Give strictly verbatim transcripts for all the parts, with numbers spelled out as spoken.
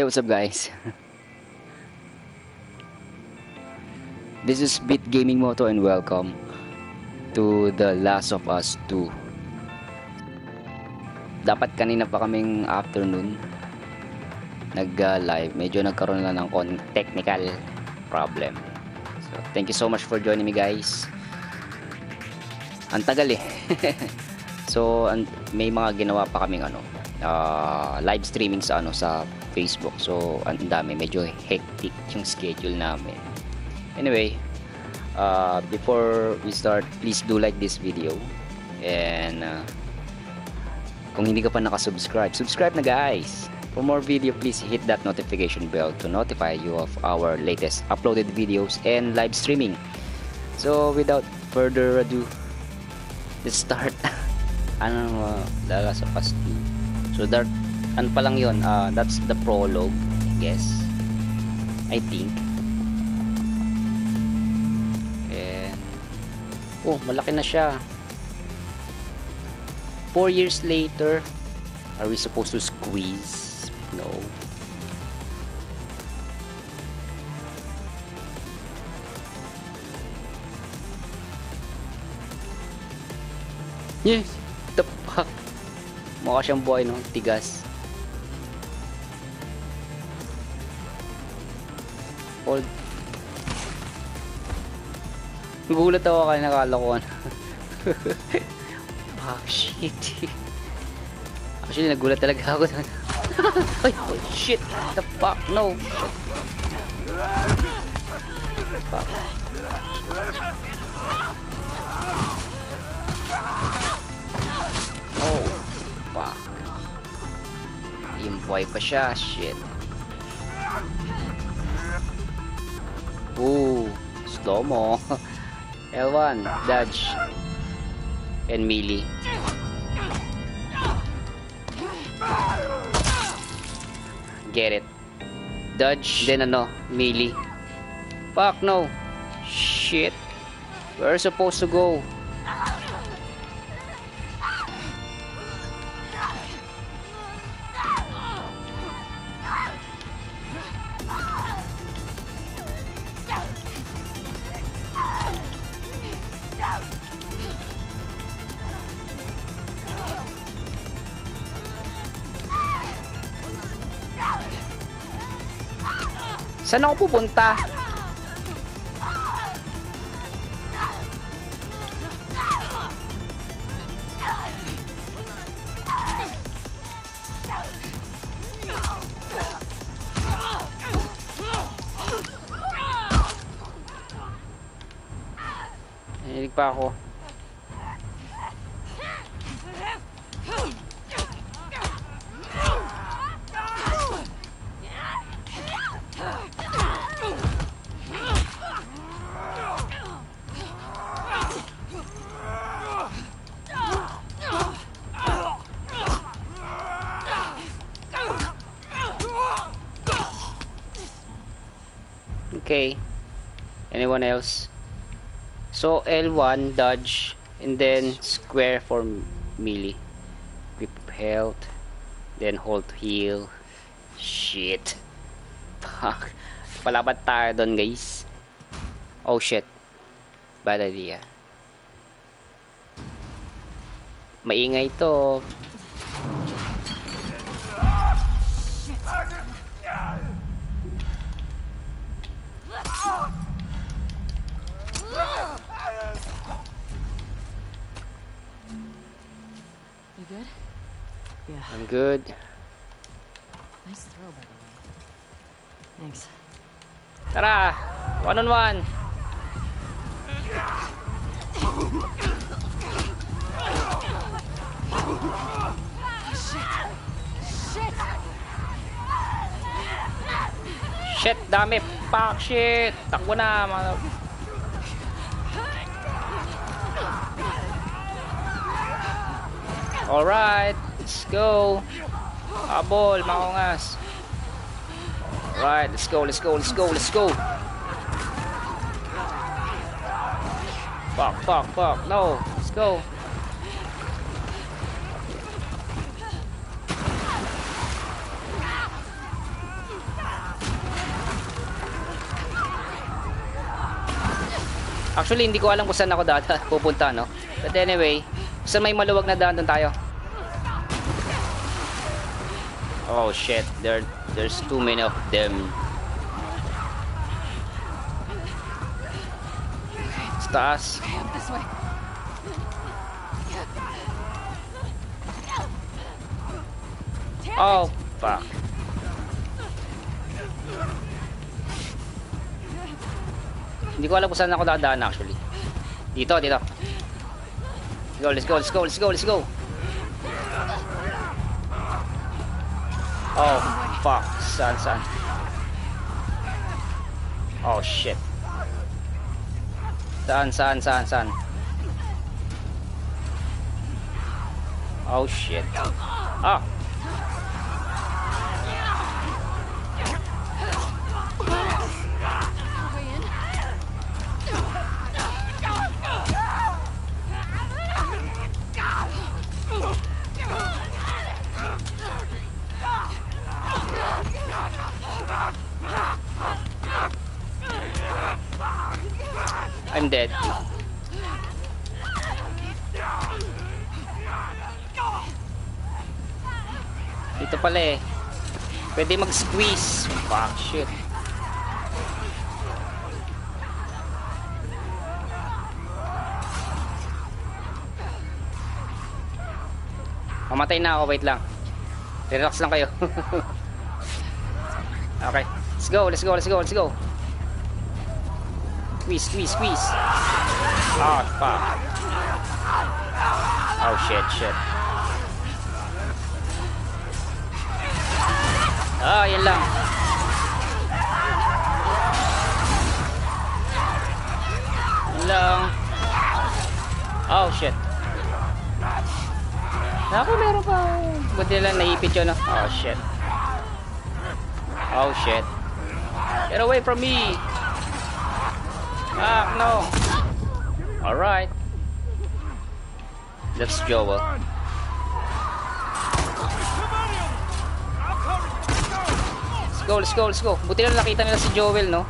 Hey, what's up guys? This is BEAT Gaming Moto and welcome to The Last of Us two. Dapat kanina pa kaming afternoon nag-live. Medyo nagkaroon lang ng konting technical problem. So, thank you so much for joining me guys. Ang tagal eh. So, may mga ginawa pa kaming ano, uh, live streaming sa ano sa Facebook. So, ang dami, medyo hectic yung schedule namin. Anyway, uh, before we start, please do like this video. And uh, kung hindi ka pa nakasubscribe, subscribe na guys! For more video, please hit that notification bell to notify you of our latest uploaded videos and live streaming. So, without further ado, let's start. Ano uh, The Last of Us two. So, that, ano pa lang yun? Uh, that's the prologue, I guess. I think. Oh, malaki na siya. Four years later, are we supposed to squeeze? No. Yes, the fuck. Mukha siyang buhay, no? Tigas. Hold. Nagulat ako kayo, nakala ko ano. Fuck, shit. Actually, nagulat talaga ako. Ay, oh, shit. What the fuck, no. Fuck. Oh, fuck. Yung boy pa siya, shit. Ooh, slow mo. L one, dodge, and melee. Get it. Dodge, then ano, melee. Fuck no. Shit. We're supposed to go. Saan ako pupunta? Nailig pa ako. Okay, anyone else? So L one, dodge, and then square for melee. Grip health, then hold to heal. Shit. Fuck. Palabat tayo dun guys. Oh shit. Bad idea. Maingay to. Good? Yeah. I'm good. Nice throw, by the way. Thanks. Tara! One on one! Shit! Shit! Shit! Dami! Fuck! Shit! Takbo na! Mga... Alright, let's go. Abol, maungas. Alright, let's go, let's go, let's go, let's go. Fuck, fuck, fuck. No, let's go. Actually, hindi ko alam kung saan ako data pupunta, no? But anyway, saan may maluwag na daan, doon tayo. Oh shit, there, there's too many of them. Sa taas. Oh, fuck. Hindi ko alam kung saan ako dadaan actually. Dito, dito. Let's go, let's go, let's go, let's go, let's go. Oh, fuck. Saan, saan? Oh, shit. Saan, saan, saan, saan? Oh, shit. Ah! I'm dead. Dito pala eh. Pwede mag-squeeze. Fuck, shit. Mamatay na ako. Wait lang. Relax lang kayo. Okay. Let's go, let's go, let's go, let's go. Squeeze, squeeze, squeeze. Oh, fuck. Oh, shit, shit. Oh, yun lang. Yun lang. Oh, shit. Naku, meron pa. Buti lang naipit yun, no? Oh, shit. Oh, shit. Get away from me. Ah, no. Alright. Let's go. Let's go, let's go, let's go. Buti na nakita nila si Joel, no?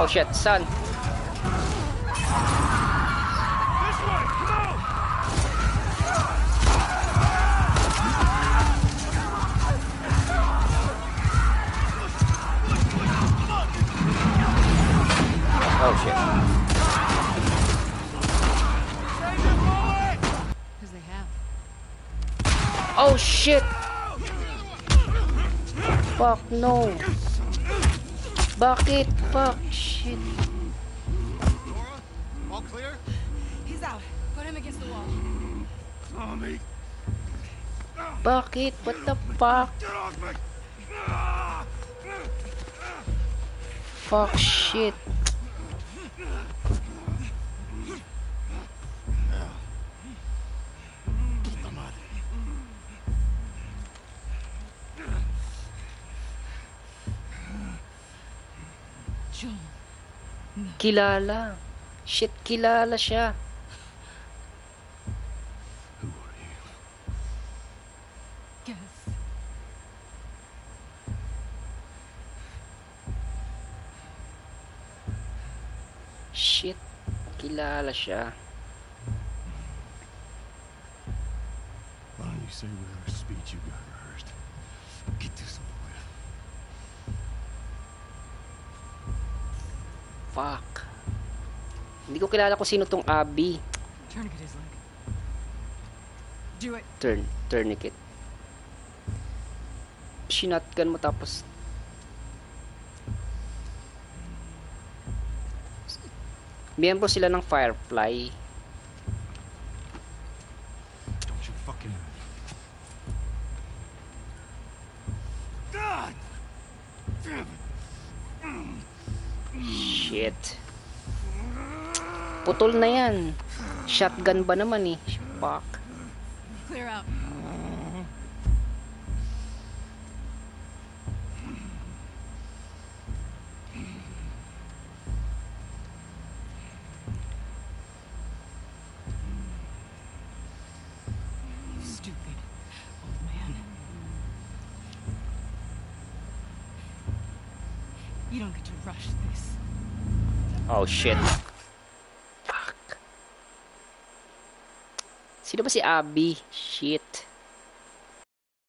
Oh shit, son. Oh shit. Oh shit. Fuck no. Bakit? Fuck shit. All clear? He's out. Put him against the wall. Tommy. Bakit? What the fuck? Fuck shit. Kilala. Shit, kilala siya. Who are you? Guess. Shit, kilala siya. Why don't you say with our speech you got rehearsed? Get this over with. Fuck. Hindi ko kilala kung sino tong Abby. Tourniquet is like. Do it. Turn, tourniquet. Sinatkan mo tapos. Miyembro sila ng Firefly. Don't you fucking. God. Damn it. Shit. Putol na yan. Shotgun ba naman eh? Fuck. Clear out. Stupid old man. You don't get to rush this. Oh shit. Fuck. Sino ba si Abby? Shit.